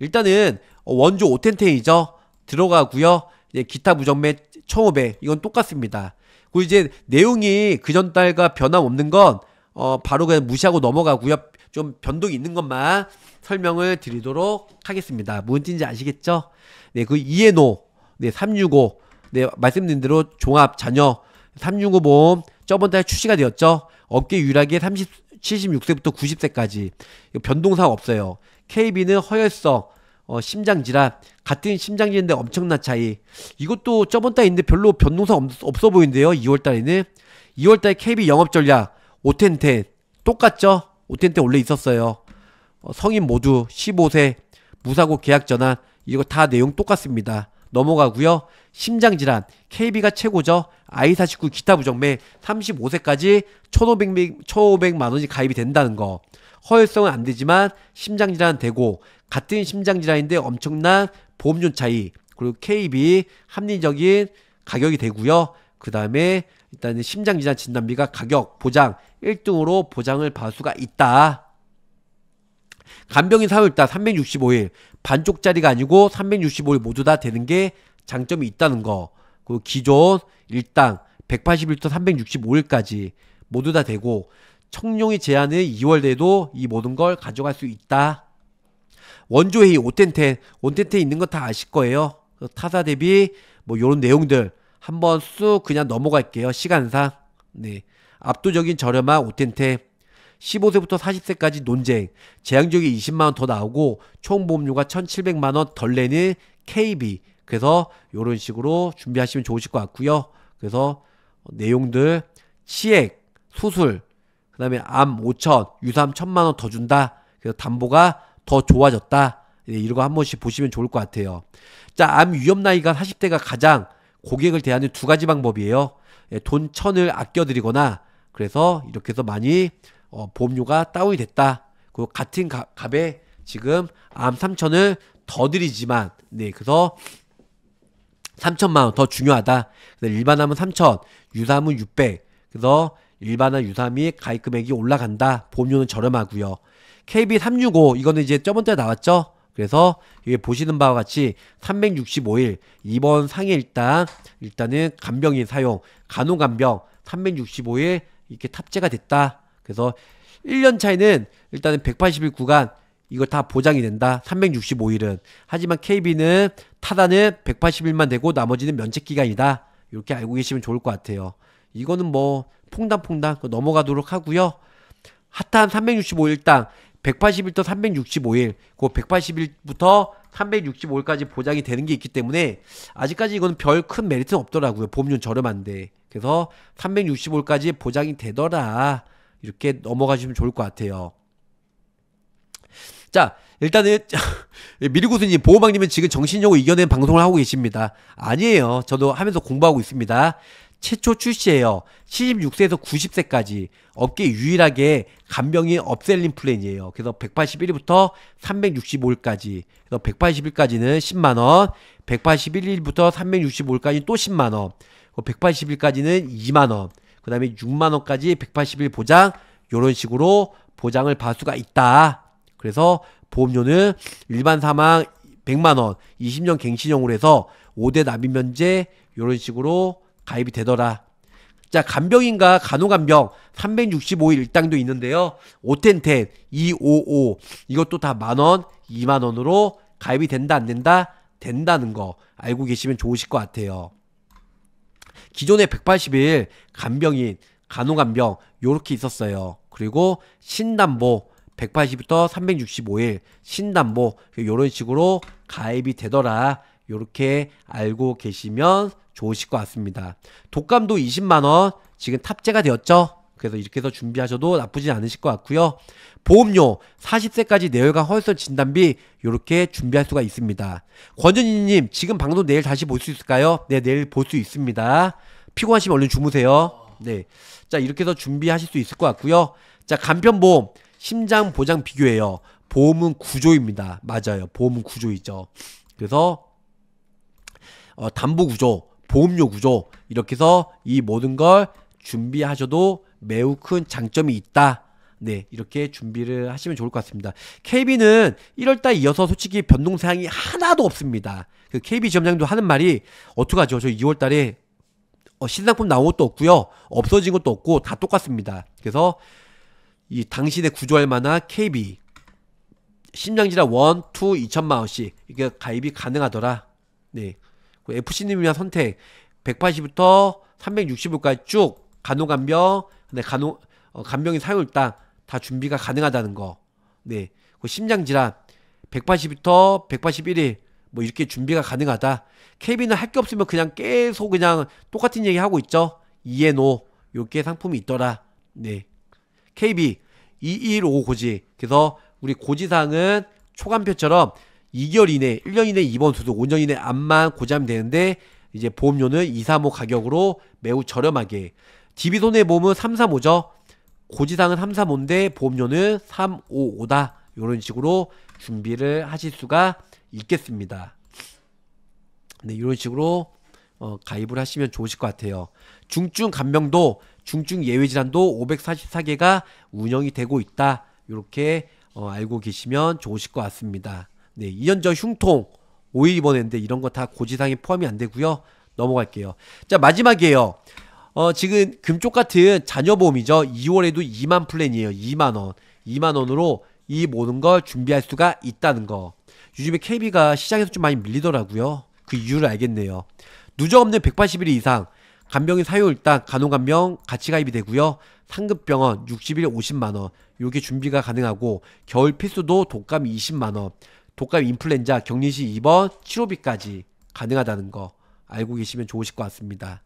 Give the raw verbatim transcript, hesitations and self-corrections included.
일단은 원조 오텐테이저 들어가고요. 이제 기타 무정매 천오백 이건 똑같습니다. 그리고 이제 내용이 그전 달과 변함없는 건 어, 바로 그냥 무시하고 넘어가고요. 좀 변동이 있는 것만 설명을 드리도록 하겠습니다. 무슨 뜻인지 아시겠죠? 네, 그 이에노, 네, 삼백육십오, 네, 말씀드린 대로 종합, 잔여, 삼백육십오 보험, 저번 달 출시가 되었죠? 업계 유일하게 칠십육 세부터 구십 세까지. 변동사항 없어요. 케이비는 허혈성, 어, 심장질환, 같은 심장질환인데 엄청난 차이. 이것도 저번 달인데 별로 변동사항 없어 보이는데요, 이월 달에는. 이월 달 케이비 영업전략, 오텐텐. 똑같죠? 오텐텐 원래 있었어요. 어, 성인 모두 십오 세, 무사고 계약전환. 이거 다 내용 똑같습니다. 넘어가고요. 심장질환 케이비가 최고죠. 아이 사십구 기타 부정매 삼십오 세까지 천오백만 원이 가입이 된다는 거. 허혈성은 안 되지만 심장질환 되고 같은 심장질환인데 엄청난 보험료 차이. 그리고 케이비 합리적인 가격이 되고요. 그 다음에 일단은 심장질환 진단비가 가격 보장 일 등으로 보장을 받을 수가 있다. 간병인 사월달 삼백육십오 일 반쪽짜리가 아니고 삼백육십오 일 모두 다 되는 게 장점이 있다는 거. 그리고 기존 일당 백팔십 일부터 삼백육십오 일까지 모두 다 되고 청룡이 제한은 이월 돼도 이 모든 걸 가져갈 수 있다. 원조회의 오텐텐 오텐텐 있는 거 다 아실 거예요. 타사 대비 뭐 요런 내용들 한번 쑥 그냥 넘어갈게요. 시간상 네 압도적인 저렴한 오텐텐 십오 세부터 사십 세까지 논쟁 재앙적이 이십만 원 더 나오고 총 보험료가 천칠백만 원 덜 내는 케이비. 그래서 요런 식으로 준비하시면 좋으실 것 같고요. 그래서 내용들 치액, 수술, 그 다음에 암 오천, 유사암 천만 원 더 준다. 그래서 담보가 더 좋아졌다. 이런 거 한 번씩 보시면 좋을 것 같아요. 자, 암 위험 나이가 사십 대가 가장 고객을 대하는 두 가지 방법이에요. 돈 천을 아껴드리거나 그래서 이렇게 해서 많이 어, 보험료가 다운이 됐다. 그리고 같은 가, 값에 지금 암 삼천을 더 드리지만, 네, 그래서 삼천만 원 더 중요하다. 그래서 일반암은 삼천, 유사암은 육백. 그래서 일반암, 유사암이 가입 금액이 올라간다. 보험료는 저렴하고요. 케이비 삼백육십오 이거는 이제 저번 때 나왔죠. 그래서 여기 보시는 바와 같이 삼백육십오 일 이번 상해 일단 일단은 간병인 사용, 간호간병 삼백육십오 일 이렇게 탑재가 됐다. 그래서 일 년 차이는 일단은 백팔십 일 구간 이거 다 보장이 된다. 삼백육십오 일은. 하지만 케이비는 타다는 백팔십 일만 되고 나머지는 면책기간이다. 이렇게 알고 계시면 좋을 것 같아요. 이거는 뭐 퐁당퐁당 넘어가도록 하고요. 핫한 삼백육십오 일당 백팔십 일부터 삼백육십오 일 그 백팔십 일부터 삼백육십오 일까지 보장이 되는 게 있기 때문에 아직까지 이건 별 큰 메리트는 없더라고요. 보험료 저렴한데. 그래서 삼백육십오 일까지 보장이 되더라. 이렇게 넘어가시면 좋을 것 같아요. 자, 일단은 미리구수님, 보호방님은 지금 정신력으로 이겨낸 방송을 하고 계십니다. 아니에요. 저도 하면서 공부하고 있습니다. 최초 출시예요. 칠십육 세에서 구십 세까지 업계 유일하게 간병인 업셀링 플랜이에요. 그래서 백팔십일 일부터 삼백육십오 일까지 그래서 백팔십 일까지는 십만 원 백팔십일 일부터 삼백육십오 일까지는 또 십만 원 백팔십 일까지는 이만 원 그 다음에 육만 원까지 백팔십 일 보장 요런 식으로 보장을 받을 수가 있다. 그래서 보험료는 일반 사망 백만 원 이십 년 갱신형으로 해서 오 대 납입 면제 요런 식으로 가입이 되더라. 자, 간병인과 간호간병 삼백육십오 일 일당도 있는데요. 오텐텐 이백오십오 이것도 다 만 원 이만 원으로 가입이 된다 안 된다? 된다는 거 알고 계시면 좋으실 것 같아요. 기존에 백팔십 일 간병인, 간호간병 요렇게 있었어요. 그리고 신담보 백팔십부터 삼백육십오 일 신담보 요런 식으로 가입이 되더라. 요렇게 알고 계시면 좋으실 것 같습니다. 독감도 이십만 원 지금 탑재가 되었죠. 그래서 이렇게 해서 준비하셔도 나쁘진 않으실 것 같고요. 보험료 사십 세까지 내혈관 허혈성 진단비 요렇게 준비할 수가 있습니다. 권현희님 지금 방송 내일 다시 볼 수 있을까요? 네, 내일 볼 수 있습니다. 피곤하시면 얼른 주무세요. 네, 자 이렇게 해서 준비하실 수 있을 것 같고요. 자, 간편보험 심장 보장 비교예요. 보험은 구조입니다. 맞아요, 보험은 구조이죠. 그래서 어, 담보 구조, 보험료 구조 이렇게 해서 이 모든 걸 준비하셔도 매우 큰 장점이 있다. 네, 이렇게 준비를 하시면 좋을 것 같습니다. 케이비는 일월달 이어서 솔직히 변동사항이 하나도 없습니다. 그 케이비 지점장도 하는 말이 어떡하죠? 저 이월달에 어, 신상품 나온 것도 없고요, 없어진 것도 없고 다 똑같습니다. 그래서 이 당신의 구조할 만한 케이비 심장질환 일, 이, 이천만원씩 이게 가입이 가능하더라. 네, 에프씨님을 위한 선택 백팔십부터 삼백육십부까지 쭉 간호간병, 근데 간호 어, 간병인 사용일 딱 다 준비가 가능하다는 거. 네, 그 심장질환 백팔십부터 백팔십일일 뭐 이렇게 준비가 가능하다. 케이비는 할 게 없으면 그냥 계속 그냥 똑같은 얘기 하고 있죠. 이앤오 요게 상품이 있더라. 네, 케이비 이백십오 고지. 그래서 우리 고지사항은 초간표처럼 이개월 이내, 일년 이내 입원 수속, 오년 이내 암만 고지하면 되는데, 이제 보험료는 이, 삼, 오 가격으로 매우 저렴하게. 디비손해보험은 삼, 삼, 오죠. 고지사항은 삼, 삼, 오인데 보험료는 삼, 오, 오다. 이런 식으로 준비를 하실 수가 있겠습니다. 네, 이런 식으로 어, 가입을 하시면 좋으실 것 같아요. 중증 간병도, 중증 예외질환도 오백사십사개가 운영이 되고 있다. 이렇게 어, 알고 계시면 좋으실 것 같습니다. 네, 이년 전 흉통 오일 입원했는데 이런 거 다 고지사항에 포함이 안 되고요. 넘어갈게요. 자, 마지막이에요. 어, 지금 금쪽 같은 자녀보험이죠. 이월에도 이만 플랜이에요. 이만원. 이만원으로 이 모든 걸 준비할 수가 있다는 거. 요즘에 케이비가 시장에서 좀 많이 밀리더라고요. 그 이유를 알겠네요. 누적 없는 백팔십일 이상 간병인 사용일당 간호간병 같이 가입이 되고요. 상급병원 육십일 오십만원 요게 준비가 가능하고, 겨울 필수도 독감 이십만원, 독감 인플루엔자 격리시 입원 치료비까지 가능하다는 거 알고 계시면 좋으실 것 같습니다.